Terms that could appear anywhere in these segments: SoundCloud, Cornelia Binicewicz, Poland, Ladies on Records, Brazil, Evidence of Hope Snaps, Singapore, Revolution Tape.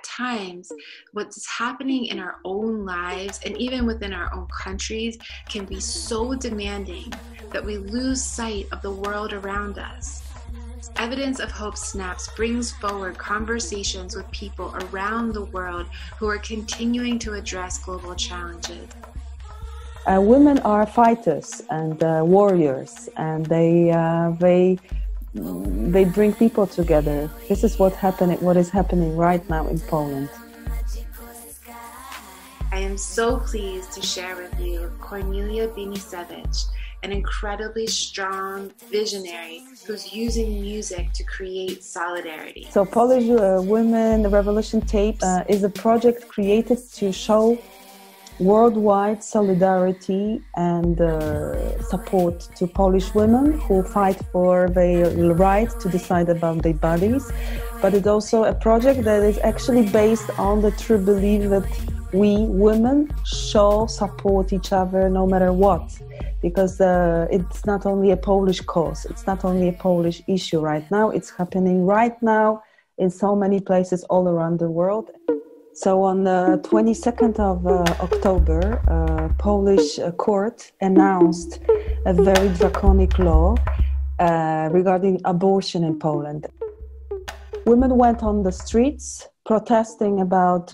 at times what's happening in our own lives and even within our own countries can be so demanding that we lose sight of the world around us. Evidence of Hope Snaps brings forward conversations with people around the world who are continuing to address global challenges. Women are fighters and warriors, and they bring people together. This is what is happening right now in Poland. I am so pleased to share with you Cornelia Binicewicz, an incredibly strong visionary who's using music to create solidarity. So Polish Women Revolution Tape is a project created to show worldwide solidarity and support to Polish women who fight for their right to decide about their bodies. But it's also a project that is actually based on the true belief that we women should support each other no matter what, because it's not only a Polish cause, it's not only a Polish issue right now, it's happening right now in so many places all around the world. So on the 22nd of October, Polish court announced a very draconic law regarding abortion in Poland. Women went on the streets protesting about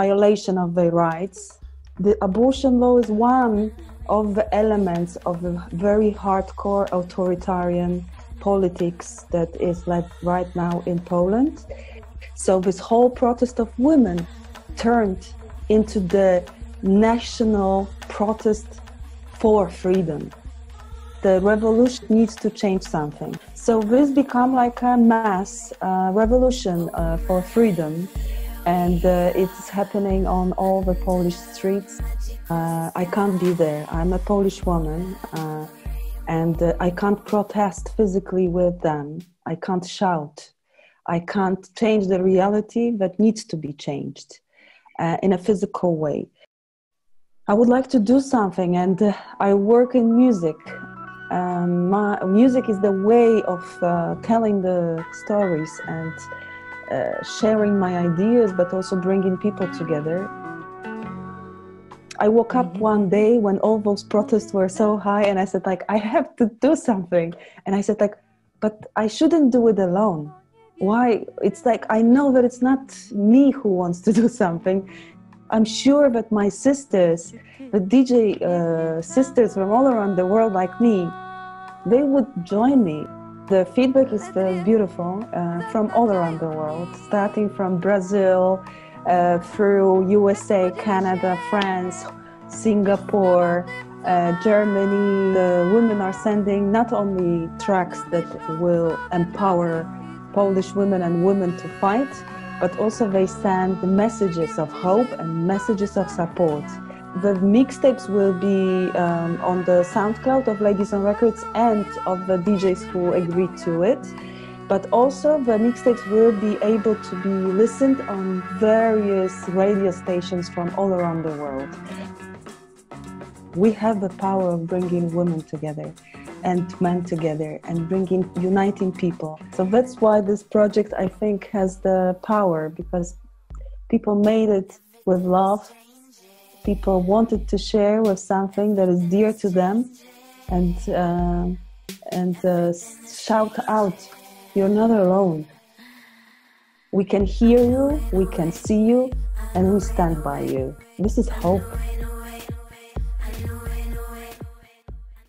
violation of their rights. The abortion law is one of the elements of the very hardcore authoritarian politics that is led right now in Poland. So this whole protest of women turned into the national protest for freedom. The revolution needs to change something. So this became like a mass revolution for freedom, and it's happening on all the Polish streets. I can't be there. I'm a Polish woman, and I can't protest physically with them. I can't shout. I can't change the reality that needs to be changed in a physical way. I would like to do something, and I work in music. Music is the way of telling the stories and sharing my ideas, but also bringing people together. I woke up one day when all those protests were so high, and I said, like, I have to do something. And I said, like, but I shouldn't do it alone. Why? It's like, I know that it's not me who wants to do something. I'm sure that my sisters, the DJ sisters from all around the world like me, they would join me. The feedback is beautiful from all around the world, starting from Brazil, through USA, Canada, France, Singapore, Germany. The women are sending not only tracks that will empower Polish women and women to fight, but also they send messages of hope and messages of support. The mixtapes will be on the SoundCloud of Ladies on Records and of the DJs who agreed to it, but also the mixtapes will be able to be listened on various radio stations from all around the world. We have the power of bringing women together and men together and uniting people. So that's why this project, I think, has the power, because people made it with love. People wanted to share with something that is dear to them and shout out, you're not alone. We can hear you, we can see you, and we stand by you. This is hope.